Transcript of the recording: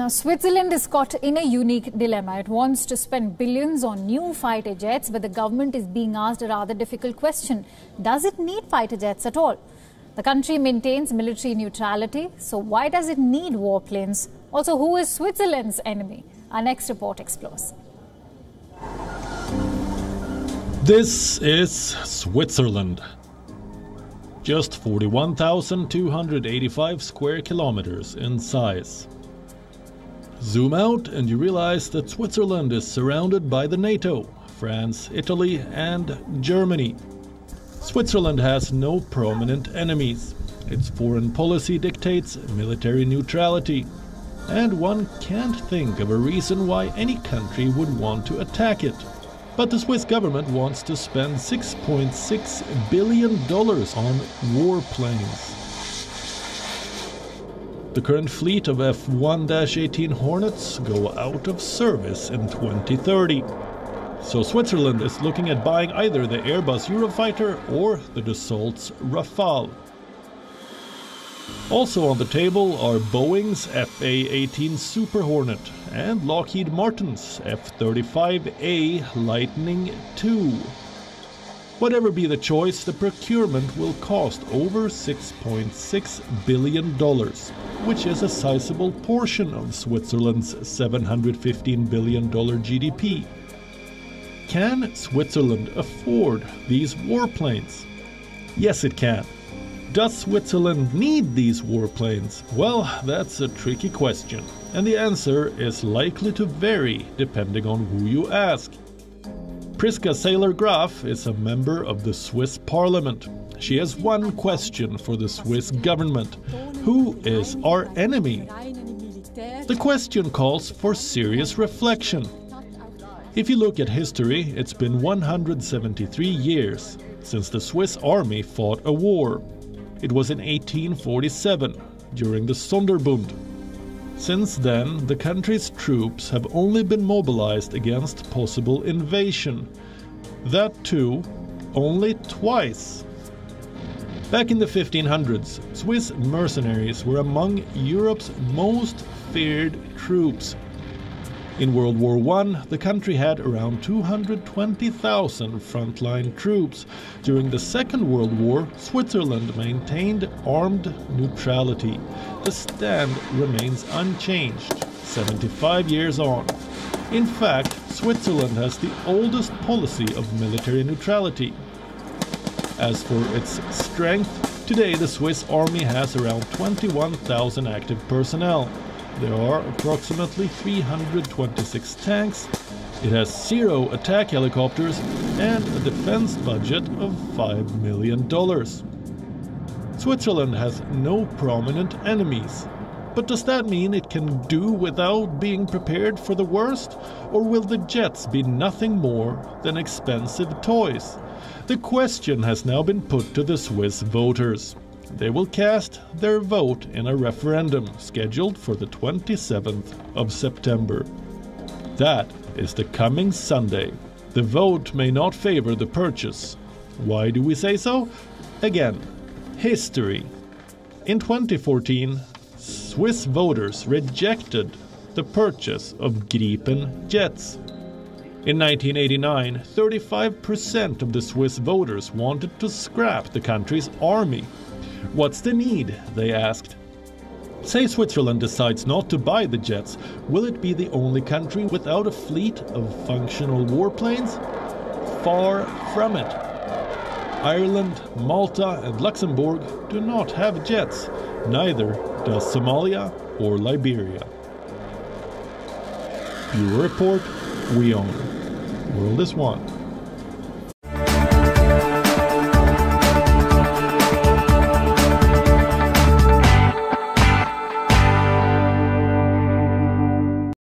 Now, Switzerland is caught in a unique dilemma. It wants to spend billions on new fighter jets, but the government is being asked a rather difficult question. Does it need fighter jets at all? The country maintains military neutrality, so why does it need warplanes? Also, who is Switzerland's enemy? Our next report explores. This is Switzerland. Just 41,285 square kilometers in size. Zoom out and you realize that Switzerland is surrounded by the NATO, France, Italy and Germany. Switzerland has no prominent enemies. Its foreign policy dictates military neutrality. And one can't think of a reason why any country would want to attack it. But the Swiss government wants to spend $6.6 billion on warplanes. The current fleet of F-18 Hornets go out of service in 2030. So Switzerland is looking at buying either the Airbus Eurofighter or the Dassault Rafale. Also on the table are Boeing's F/A-18 Super Hornet and Lockheed Martin's F-35A Lightning II. Whatever be the choice, the procurement will cost over $6.6 billion, which is a sizable portion of Switzerland's $715 billion GDP. Can Switzerland afford these warplanes? Yes, it can. Does Switzerland need these warplanes? Well, that's a tricky question, and the answer is likely to vary depending on who you ask. Priska Sailer Graf is a member of the Swiss parliament. She has one question for the Swiss government. Who is our enemy? The question calls for serious reflection. If you look at history, it's been 173 years since the Swiss army fought a war. It was in 1847, during the Sonderbund. Since then, the country's troops have only been mobilized against possible invasion. That too, only twice. Back in the 1500s, Swiss mercenaries were among Europe's most feared troops. In World War I, the country had around 220,000 frontline troops. During the Second World War, Switzerland maintained armed neutrality. The stand remains unchanged, 75 years on. In fact, Switzerland has the oldest policy of military neutrality. As for its strength, today the Swiss army has around 21,000 active personnel. There are approximately 326 tanks, it has 0 attack helicopters and a defense budget of $5 million. Switzerland has no prominent enemies. But does that mean it can do without being prepared for the worst? Or will the jets be nothing more than expensive toys? The question has now been put to the Swiss voters. They will cast their vote in a referendum scheduled for the 27th of September. That is the coming Sunday. The vote may not favor the purchase. Why do we say so? Again, history. In 2014, Swiss voters rejected the purchase of Gripen jets. In 1989, 35% of the Swiss voters wanted to scrap the country's army. What's the need? They asked. Say Switzerland decides not to buy the jets, will it be the only country without a fleet of functional warplanes? Far from it. Ireland, Malta and Luxembourg do not have jets. Neither does Somalia or Liberia. Bureau Report, WION. World is One.